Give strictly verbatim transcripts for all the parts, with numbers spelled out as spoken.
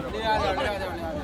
厉害点，厉害点，厉害点！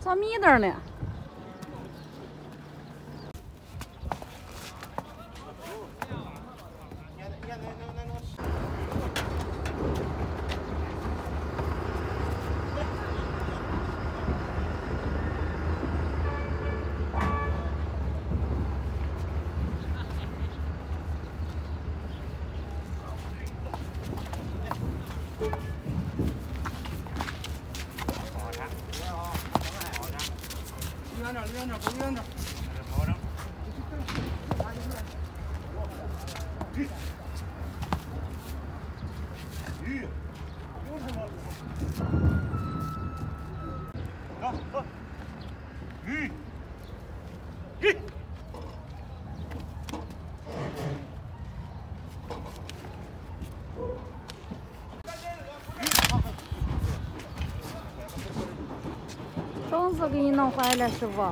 咋眯瞪呢？ 绳子给你弄坏了，师傅。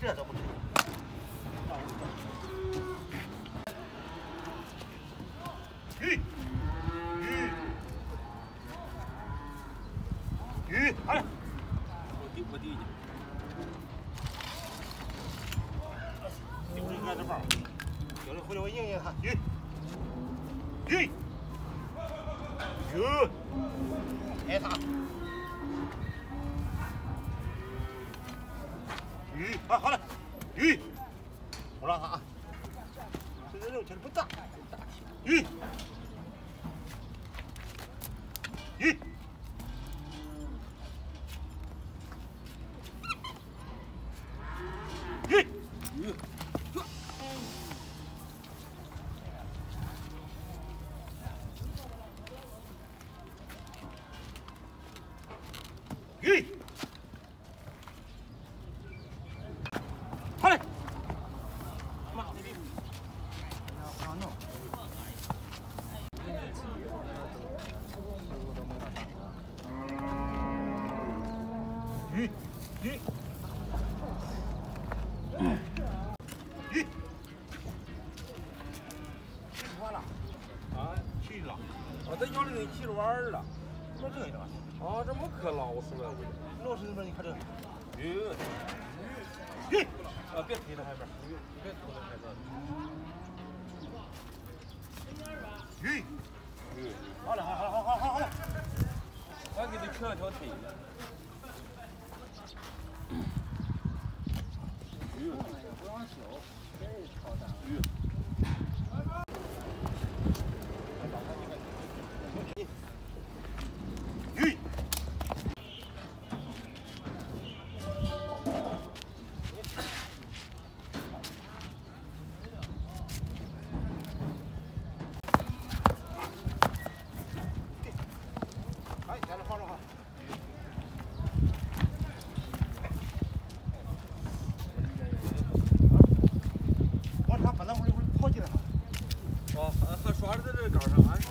这都不行。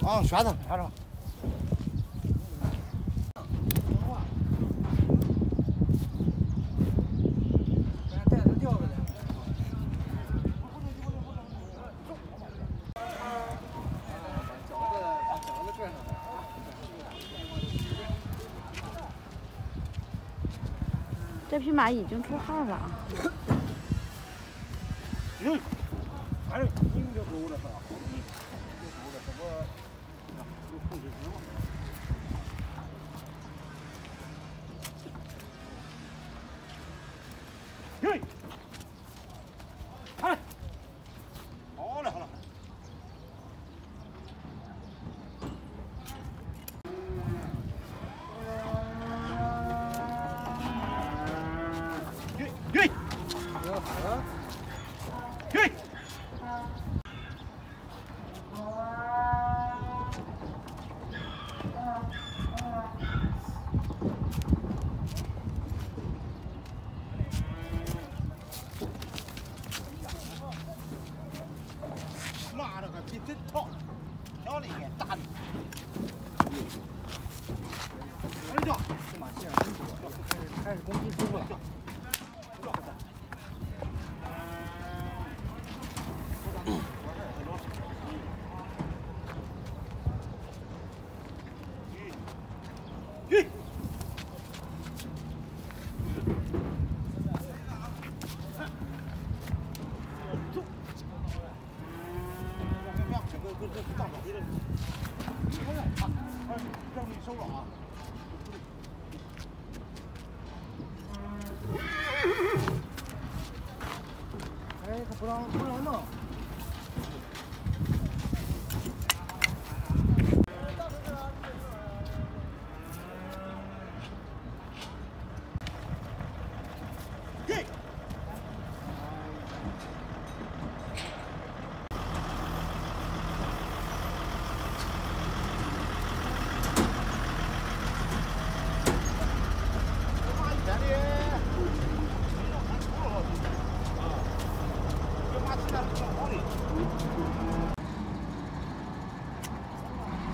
啊，刷子，刷子。 这匹马已经出汗了啊！嗯，还是硬着头了吧？ 哎， Not a bit of talk. Not even done. Hurry up. Come on, sir.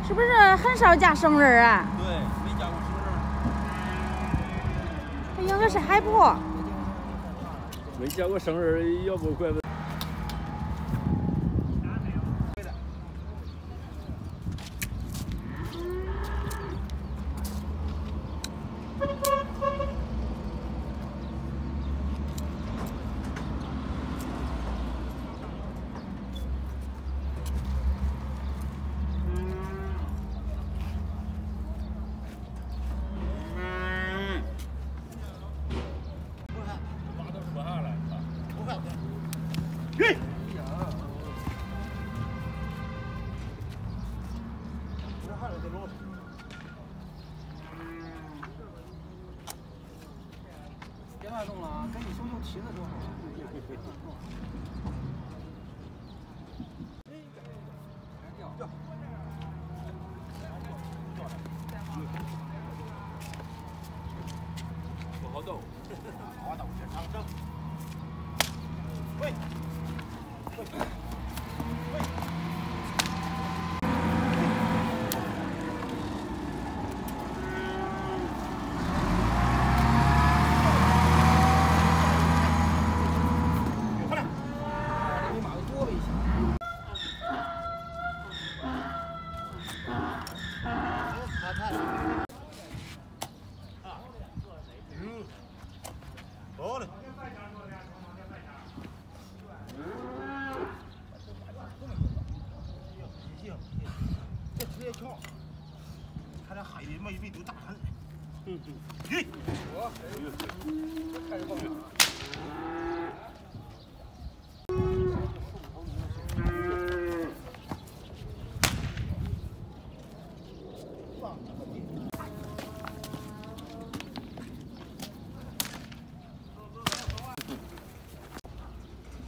是不是很少嫁生人啊？对，没嫁过生人。应该是海婆。没嫁过生人，要不怪不得。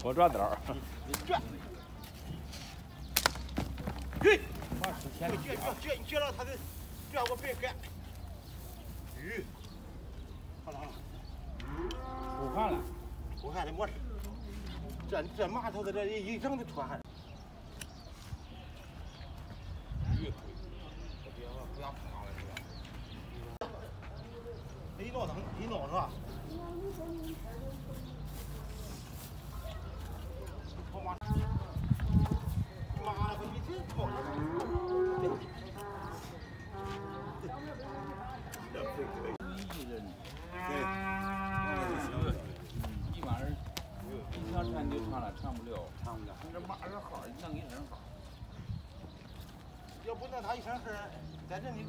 我抓点儿。 撅了他的，撅我别干。鱼，好了好了，出汗了，出汗的没事。这这馒头在这一整的出汗。鱼，别了，不想胖了这个。一闹腾，一闹腾。我妈，妈了个一真胖。 唱不了，唱不了。你这骂人好，你弄一身好。要不弄他一身黑，在这里。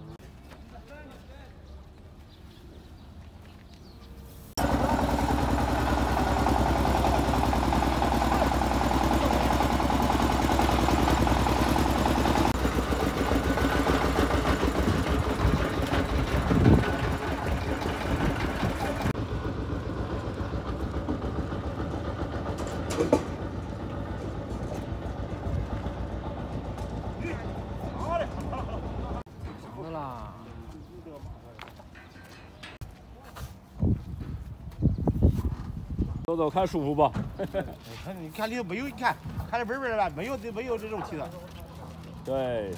走走看舒服吧，我看你看里头没有，你看还是味味的，没有没有这肉气的。对。